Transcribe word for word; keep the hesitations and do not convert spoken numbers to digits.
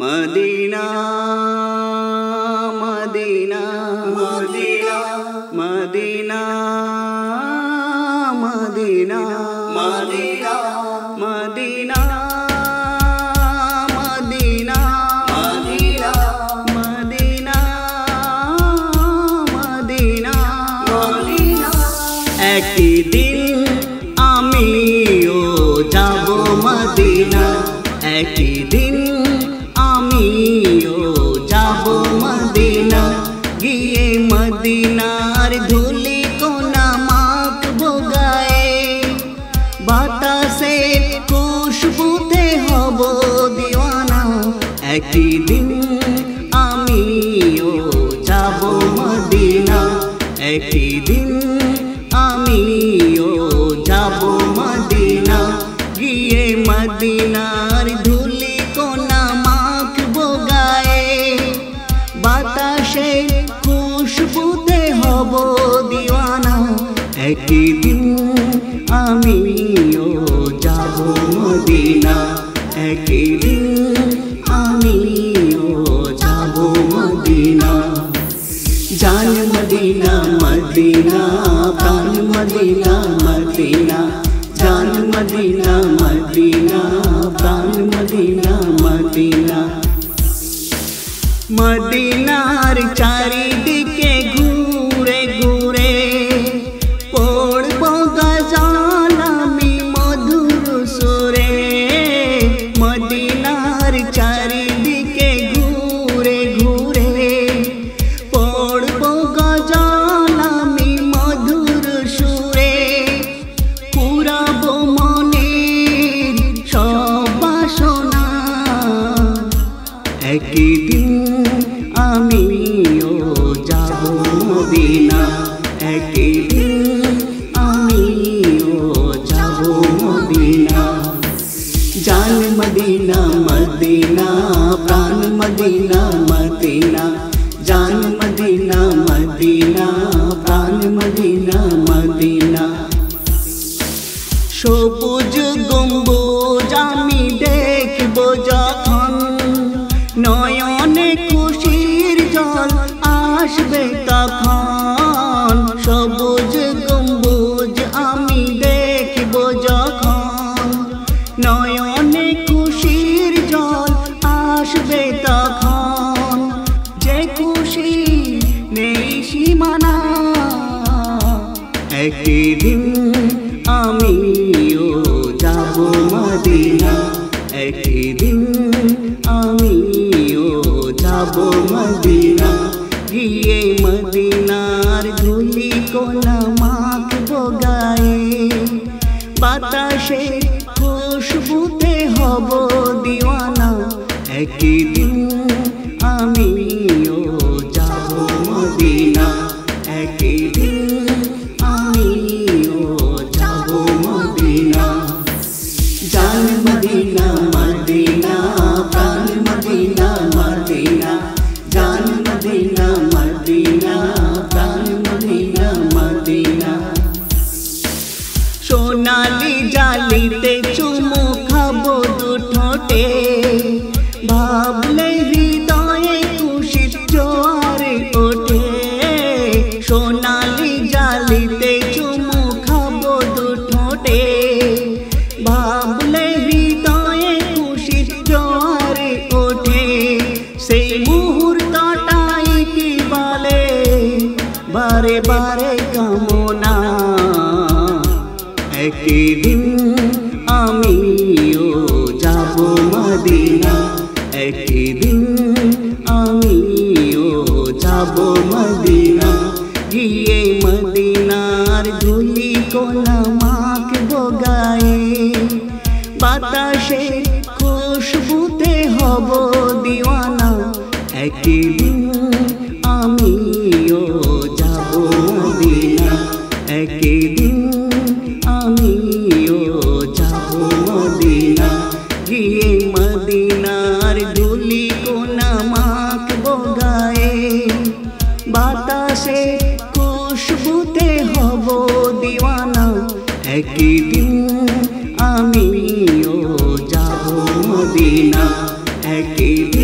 Medina Medina Medina Medina Medina Medina Medina Medina Medina Medina Medina Medina. एकदिन आमियो जाबो Medina, एकदिन आमियो जाबो मदीना, गिये मदीनार धूली कोना माखबो गाए, बातासेर खुशबुते हबो दीवाना। एकदिन आमियो जाबो मदीना, एकदिन आमियो जाबो मदीना, गिये मदीनार धूली बाताशे खुशबुते हबो दीवाना। एकदिन आमियो जाबो मदीना, एकदिन आमियो जाबो मदीना। जान मदीना मदीना प्राण मदीना मदीना, जान मदीना मदीना प्राण मदीना मदीना। मदीनार चारिदिके घूरे घूरे पढ़बो गजाल आमी मधुर सुरे, मदीनार चारिदिके घूरे घूरे पढ़बो गजाल आमी मधुर सुरे, पुराबो मनेर सब बासना। एकदिन आमियो जाबो मदीना, एकदिन आमियो जाबो मदीना। जान मदीना मदीना प्राण मदीना मदीना, जान मदीना मदीना प्राण मदीना मदीना। सबुज गम्बुज आमी देखबो जखन, नयने खुशिर जल आसबे तखन। सबुज गम्बुज आमी देखबो जखन, नयने खुशिर जल आसबे तखन, जे खुशी नेई सीमाना। एकदिन आमियो जाबो मदीना, एकदिन आमियो जाबो मदीना, गिये मदीनार धूली कोना माखबो गाए, बाताशे खुशबुते हबो दीवाना। एकदिन आमियो जाबो मदीना, एकदिन आमियो जाबो मदीना। जान मदीना मदीना प्राण मदीना मदीना, जान मदीना मदीना प्राण मदीना मदीना। सोनाली जालिते चुमो खाबो दु ठोंटे, भाबले हृदये खुशिर जोयार ओठे। सोनाली जालिते चुमो खाबो दु ठोंटे, भाबले हृदये खुशिर जोयार ओठे। सेई मुहूर्तटाई कि बोले बारे बारे कामना। एकदिन आमियो जाबो मदीना, एकदिन आमियो जाबो मदीना, गिये मदीनार धूली कोना माखबो गाए, बाताशे खुशबुते हबो दीवाना। एकदिन आमियो जाबो मदीना, एकदिन आमियो जाबो मदीना, गिये मदीनार धूली कोना माखबो गाए, बाताशे खुशबुते हबो दीवाना। एकदिन आमियो जाबो मदीना, एकदिन